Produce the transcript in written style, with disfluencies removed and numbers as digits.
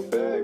your bed.